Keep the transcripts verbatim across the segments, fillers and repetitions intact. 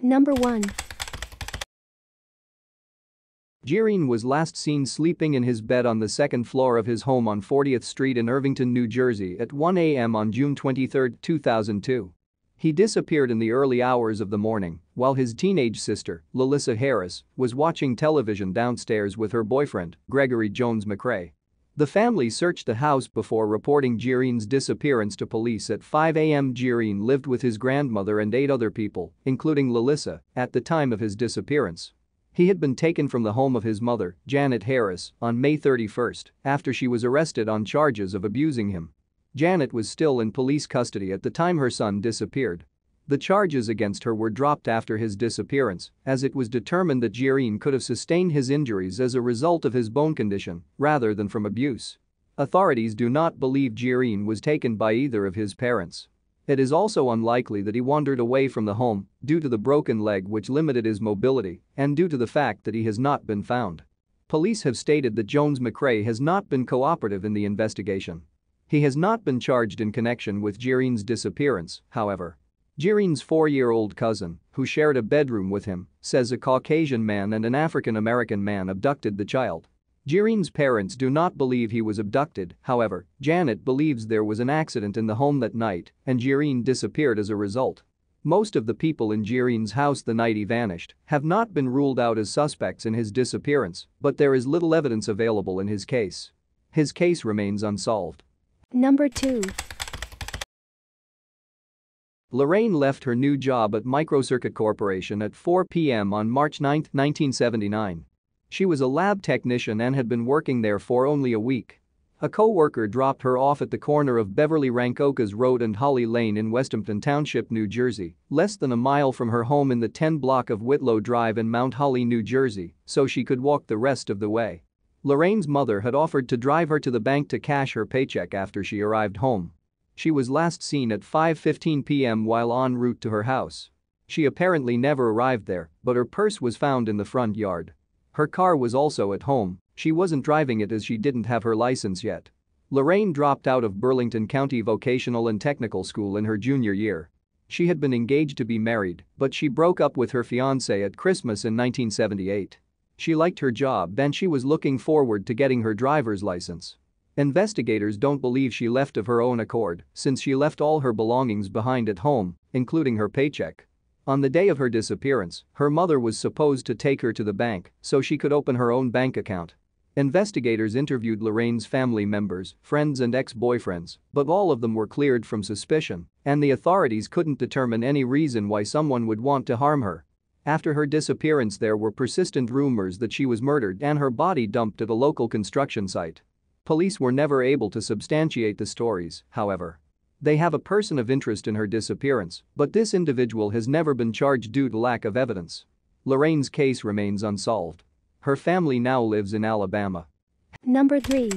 Number one. Jereen was last seen sleeping in his bed on the second floor of his home on fortieth street in Irvington, New Jersey at one a m on June twenty-third, two thousand two. He disappeared in the early hours of the morning while his teenage sister, Lalissa Harris, was watching television downstairs with her boyfriend, Gregory Jones McRae. The family searched the house before reporting Jereen's disappearance to police at five a m Jereen lived with his grandmother and eight other people, including Lalissa, at the time of his disappearance. He had been taken from the home of his mother, Janet Harris, on May thirty-first after she was arrested on charges of abusing him. Janet was still in police custody at the time her son disappeared. The charges against her were dropped after his disappearance, as it was determined that Jereen could have sustained his injuries as a result of his bone condition rather than from abuse. Authorities do not believe Jereen was taken by either of his parents. It is also unlikely that he wandered away from the home due to the broken leg which limited his mobility and due to the fact that he has not been found. Police have stated that Jones McRae has not been cooperative in the investigation. He has not been charged in connection with Jereen's disappearance, however. Jereen's four-year-old cousin, who shared a bedroom with him, says a Caucasian man and an African-American man abducted the child. Jereen's parents do not believe he was abducted, however. Janet believes there was an accident in the home that night and Jereen disappeared as a result. Most of the people in Jereen's house the night he vanished have not been ruled out as suspects in his disappearance, but there is little evidence available in his case. His case remains unsolved. Number two. Lorraine left her new job at Microcircuit Corporation at four p m on March ninth, nineteen seventy-nine. She was a lab technician and had been working there for only a week. A co-worker dropped her off at the corner of Beverly Rancocas Road and Holly Lane in Westhampton Township, New Jersey, less than a mile from her home in the ten block of Whitlow Drive in Mount Holly, New Jersey, so she could walk the rest of the way. Lorraine's mother had offered to drive her to the bank to cash her paycheck after she arrived home. She was last seen at five fifteen p m while en route to her house. She apparently never arrived there, but her purse was found in the front yard. Her car was also at home. She wasn't driving it as she didn't have her license yet. Lorraine dropped out of Burlington County Vocational and Technical School in her junior year. She had been engaged to be married, but she broke up with her fiancé at Christmas in nineteen seventy-eight. She liked her job and she was looking forward to getting her driver's license. Investigators don't believe she left of her own accord, since she left all her belongings behind at home, including her paycheck. On the day of her disappearance, her mother was supposed to take her to the bank so she could open her own bank account. Investigators interviewed Lorraine's family members, friends and ex-boyfriends, but all of them were cleared from suspicion, and the authorities couldn't determine any reason why someone would want to harm her. After her disappearance, there were persistent rumors that she was murdered and her body dumped at a local construction site. Police were never able to substantiate the stories, however. They have a person of interest in her disappearance, but this individual has never been charged due to lack of evidence. Lorraine's case remains unsolved. Her family now lives in Alabama. Number three.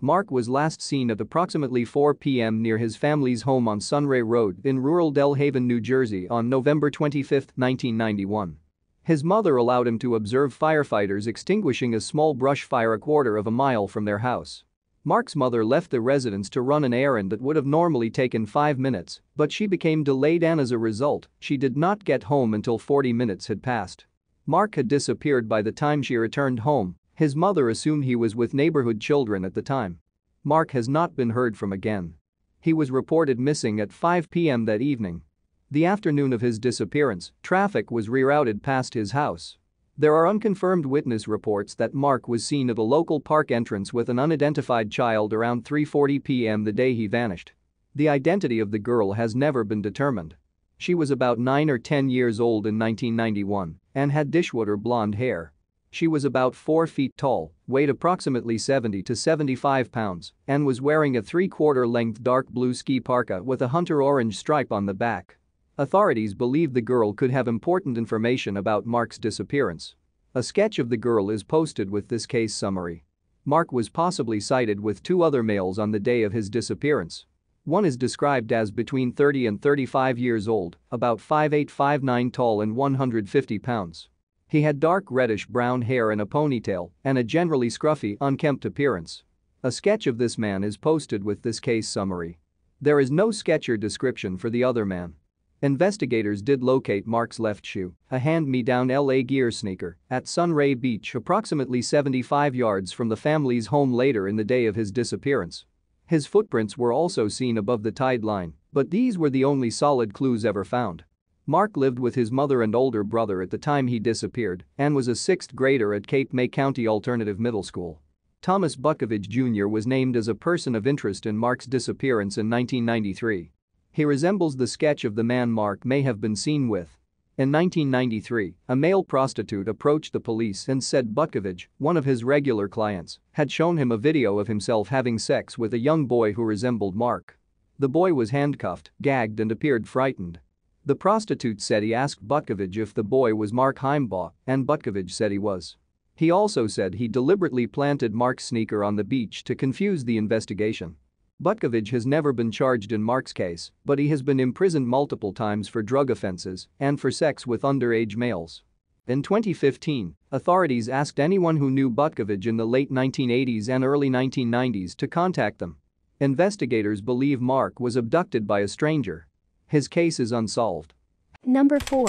Mark was last seen at approximately four p m near his family's home on Sunray Road in rural Del Haven, New Jersey on November twenty-fifth, nineteen ninety-one. His mother allowed him to observe firefighters extinguishing a small brush fire a quarter of a mile from their house. Mark's mother left the residence to run an errand that would have normally taken five minutes, but she became delayed and as a result, she did not get home until forty minutes had passed. Mark had disappeared by the time she returned home. His mother assumed he was with neighborhood children at the time. Mark has not been heard from again. He was reported missing at five p m that evening. The afternoon of his disappearance, traffic was rerouted past his house. There are unconfirmed witness reports that Mark was seen at a local park entrance with an unidentified child around three forty p m the day he vanished. The identity of the girl has never been determined. She was about nine or ten years old in nineteen ninety-one and had dishwater blonde hair. She was about four feet tall, weighed approximately seventy to seventy-five pounds, and was wearing a three-quarter length dark blue ski parka with a hunter orange stripe on the back. Authorities believe the girl could have important information about Mark's disappearance. A sketch of the girl is posted with this case summary. Mark was possibly sighted with two other males on the day of his disappearance. One is described as between thirty and thirty-five years old, about five eight, five nine tall and one hundred fifty pounds. He had dark reddish-brown hair and a ponytail and a generally scruffy, unkempt appearance. A sketch of this man is posted with this case summary. There is no sketch or description for the other man. Investigators did locate Mark's left shoe, a hand-me-down L A gear sneaker, at Sunray Beach approximately seventy-five yards from the family's home later in the day of his disappearance. His footprints were also seen above the tide line, but these were the only solid clues ever found. Mark lived with his mother and older brother at the time he disappeared and was a sixth grader at Cape May County Alternative Middle School. Thomas Butkovich Junior was named as a person of interest in Mark's disappearance in nineteen ninety-three. He resembles the sketch of the man Mark may have been seen with. In nineteen ninety-three, a male prostitute approached the police and said Butkovich, one of his regular clients, had shown him a video of himself having sex with a young boy who resembled Mark. The boy was handcuffed, gagged and appeared frightened. The prostitute said he asked Butkovich if the boy was Mark Heimbaugh, and Butkovich said he was. He also said he deliberately planted Mark's sneaker on the beach to confuse the investigation. Butkovich has never been charged in Mark's case, but he has been imprisoned multiple times for drug offenses and for sex with underage males. In twenty fifteen, authorities asked anyone who knew Butkovich in the late nineteen eighties and early nineteen nineties to contact them. Investigators believe Mark was abducted by a stranger. His case is unsolved. Number four.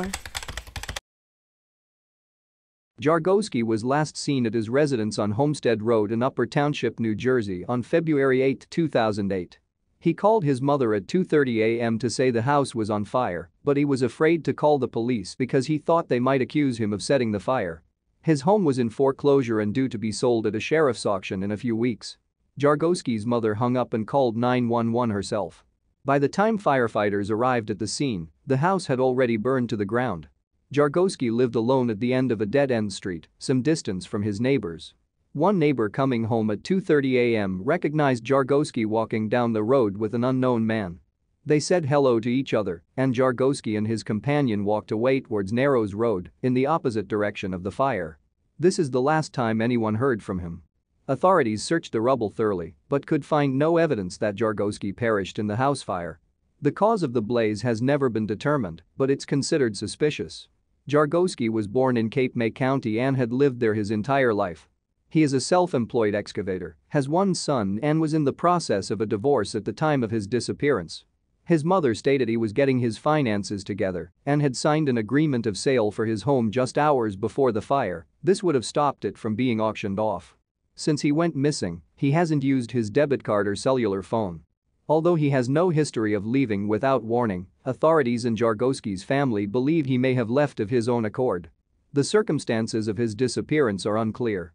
Jargowski was last seen at his residence on Homestead Road in Upper Township, New Jersey on February eighth, two thousand eight. He called his mother at two thirty a m to say the house was on fire, but he was afraid to call the police because he thought they might accuse him of setting the fire. His home was in foreclosure and due to be sold at a sheriff's auction in a few weeks. Jargowski's mother hung up and called nine one one herself. By the time firefighters arrived at the scene, the house had already burned to the ground. Jargowski lived alone at the end of a dead-end street, some distance from his neighbors. One neighbor coming home at two thirty a m recognized Jargowski walking down the road with an unknown man. They said hello to each other, and Jargowski and his companion walked away towards Narrows Road in the opposite direction of the fire. This is the last time anyone heard from him. Authorities searched the rubble thoroughly but could find no evidence that Jargowski perished in the house fire. The cause of the blaze has never been determined, but it's considered suspicious. Jargowski was born in Cape May County and had lived there his entire life. He is a self-employed excavator, has one son and was in the process of a divorce at the time of his disappearance. His mother stated he was getting his finances together and had signed an agreement of sale for his home just hours before the fire. This would have stopped it from being auctioned off. Since he went missing, he hasn't used his debit card or cellular phone. Although he has no history of leaving without warning, authorities and Jargowski's family believe he may have left of his own accord. The circumstances of his disappearance are unclear.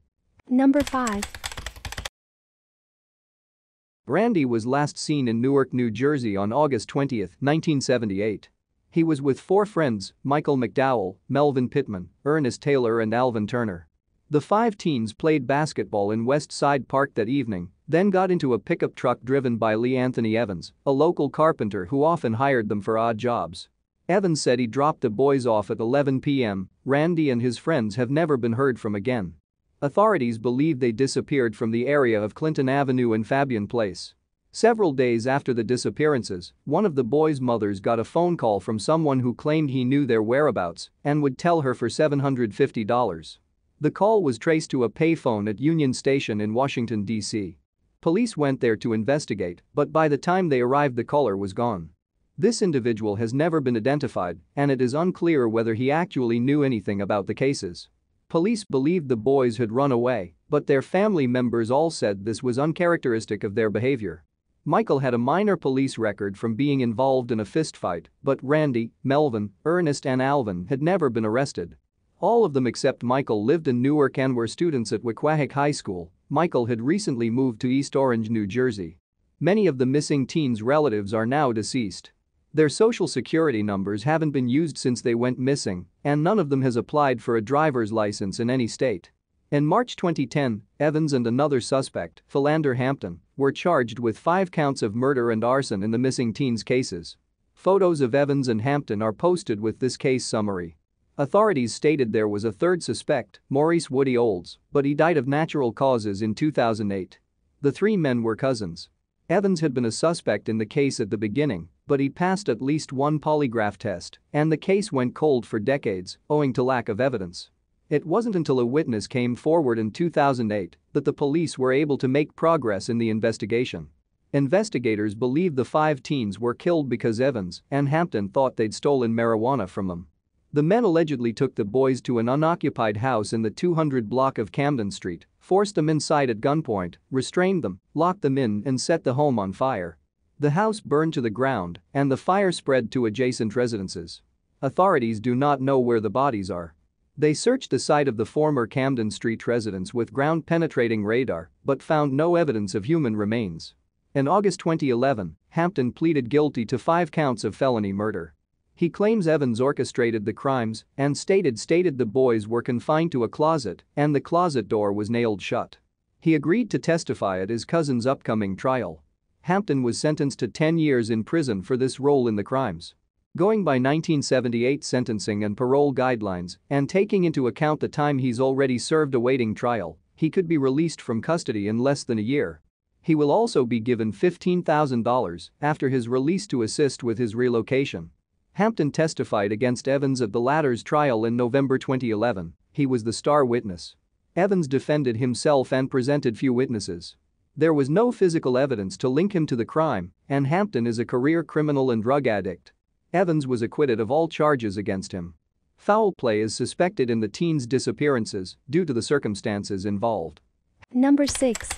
Number five. Brandy was last seen in Newark, New Jersey on August twentieth, nineteen seventy-eight. He was with four friends, Michael McDowell, Melvin Pittman, Ernest Taylor and Alvin Turner. The five teens played basketball in West Side Park that evening, then got into a pickup truck driven by Lee Anthony Evans, a local carpenter who often hired them for odd jobs. Evans said he dropped the boys off at eleven p m Randy and his friends have never been heard from again. Authorities believe they disappeared from the area of Clinton Avenue and Fabian Place. Several days after the disappearances, one of the boys' mothers got a phone call from someone who claimed he knew their whereabouts and would tell her for seven hundred fifty dollars. The call was traced to a payphone at Union Station in Washington, D C Police went there to investigate, but by the time they arrived the caller was gone. This individual has never been identified, and it is unclear whether he actually knew anything about the cases. Police believed the boys had run away, but their family members all said this was uncharacteristic of their behavior. Michael had a minor police record from being involved in a fistfight, but Randy, Melvin, Ernest and Alvin had never been arrested. All of them except Michael lived in Newark and were students at Wequahick High School. Michael had recently moved to East Orange, New Jersey. Many of the missing teens' relatives are now deceased. Their social security numbers haven't been used since they went missing, and none of them has applied for a driver's license in any state. In March twenty ten, Evans and another suspect, Philander Hampton, were charged with five counts of murder and arson in the missing teens' cases. Photos of Evans and Hampton are posted with this case summary. Authorities stated there was a third suspect, Maurice Woody Olds, but he died of natural causes in two thousand eight. The three men were cousins. Evans had been a suspect in the case at the beginning, but he passed at least one polygraph test, and the case went cold for decades, owing to lack of evidence. It wasn't until a witness came forward in two thousand eight that the police were able to make progress in the investigation. Investigators believe the five teens were killed because Evans and Hampton thought they'd stolen marijuana from them. The men allegedly took the boys to an unoccupied house in the two hundred block of Camden Street, forced them inside at gunpoint, restrained them, locked them in and set the home on fire. The house burned to the ground and the fire spread to adjacent residences. Authorities do not know where the bodies are. They searched the site of the former Camden Street residence with ground-penetrating radar but found no evidence of human remains. In August twenty eleven, Hampton pleaded guilty to five counts of felony murder. He claims Evans orchestrated the crimes and stated stated the boys were confined to a closet and the closet door was nailed shut. He agreed to testify at his cousin's upcoming trial. Hampton was sentenced to ten years in prison for this role in the crimes. Going by nineteen seventy-eight sentencing and parole guidelines and taking into account the time he's already served awaiting trial, he could be released from custody in less than a year. He will also be given fifteen thousand dollars after his release to assist with his relocation. Hampton testified against Evans at the latter's trial in November twenty eleven. He was the star witness. Evans defended himself and presented few witnesses. There was no physical evidence to link him to the crime, and Hampton is a career criminal and drug addict. Evans was acquitted of all charges against him. Foul play is suspected in the teens' disappearances due to the circumstances involved. Number six.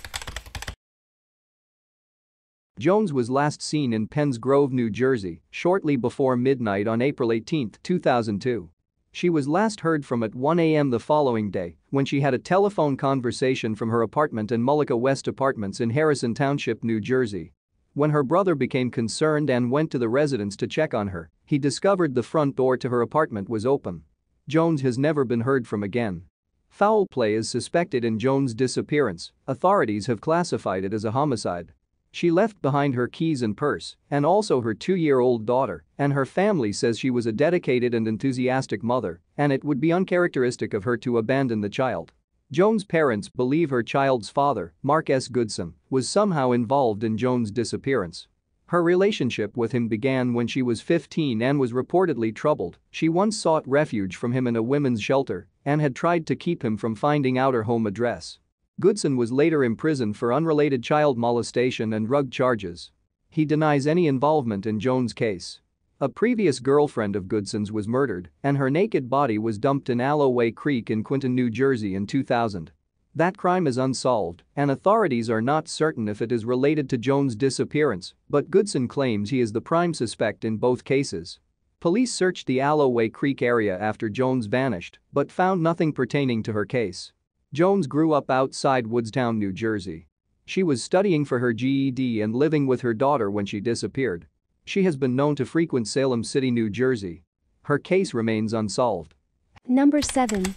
Jones was last seen in Penns Grove, New Jersey, shortly before midnight on April eighteenth two thousand two. She was last heard from at one a m the following day when she had a telephone conversation from her apartment in Mullica West Apartments in Harrison Township, New Jersey. When her brother became concerned and went to the residence to check on her, he discovered the front door to her apartment was open. Jones has never been heard from again. Foul play is suspected in Jones' disappearance. Authorities have classified it as a homicide. She left behind her keys and purse and also her two-year-old daughter, and her family says she was a dedicated and enthusiastic mother and it would be uncharacteristic of her to abandon the child. Jones' parents believe her child's father, Mark S. Goodson, was somehow involved in Jones' disappearance. Her relationship with him began when she was fifteen and was reportedly troubled. She once sought refuge from him in a women's shelter and had tried to keep him from finding out her home address. Goodson was later imprisoned for unrelated child molestation and drug charges. He denies any involvement in Jones' case. A previous girlfriend of Goodson's was murdered and her naked body was dumped in Alloway Creek in Clinton, New Jersey in two thousand. That crime is unsolved and authorities are not certain if it is related to Jones' disappearance, but Goodson claims he is the prime suspect in both cases. Police searched the Alloway Creek area after Jones vanished but found nothing pertaining to her case. Jones grew up outside Woodstown, New Jersey. She was studying for her G E D and living with her daughter when she disappeared. She has been known to frequent Salem City, New Jersey. Her case remains unsolved. Number seven.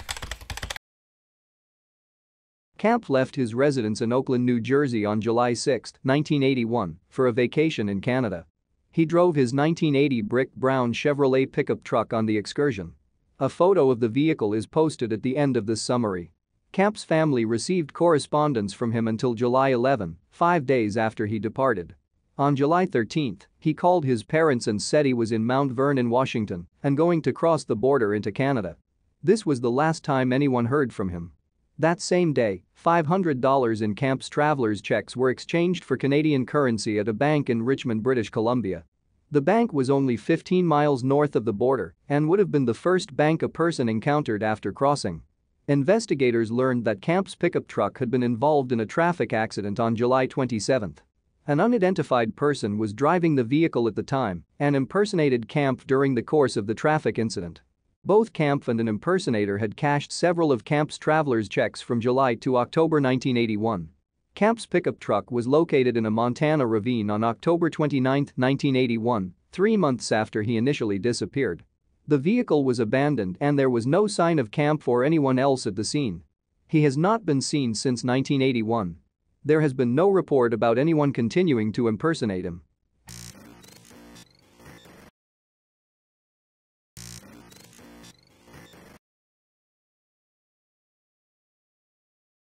Camp left his residence in Oakland, New Jersey on July sixth nineteen eighty-one, for a vacation in Canada. He drove his nineteen eighty brick brown Chevrolet pickup truck on the excursion. A photo of the vehicle is posted at the end of this summary. Camp's family received correspondence from him until July eleventh, five days after he departed. On July thirteenth, he called his parents and said he was in Mount Vernon, Washington, and going to cross the border into Canada. This was the last time anyone heard from him. That same day, five hundred dollars in Camp's traveler's checks were exchanged for Canadian currency at a bank in Richmond, British Columbia. The bank was only fifteen miles north of the border and would have been the first bank a person encountered after crossing. Investigators learned that Camp's pickup truck had been involved in a traffic accident on July twenty-seventh. An unidentified person was driving the vehicle at the time and impersonated Camp during the course of the traffic incident. Both Camp and an impersonator had cashed several of Camp's traveler's checks from July to October nineteen eighty-one. Camp's pickup truck was located in a Montana ravine on October twenty-ninth nineteen eighty-one, three months after he initially disappeared. The vehicle was abandoned and there was no sign of Camp or anyone else at the scene. He has not been seen since nineteen eighty-one. There has been no report about anyone continuing to impersonate him.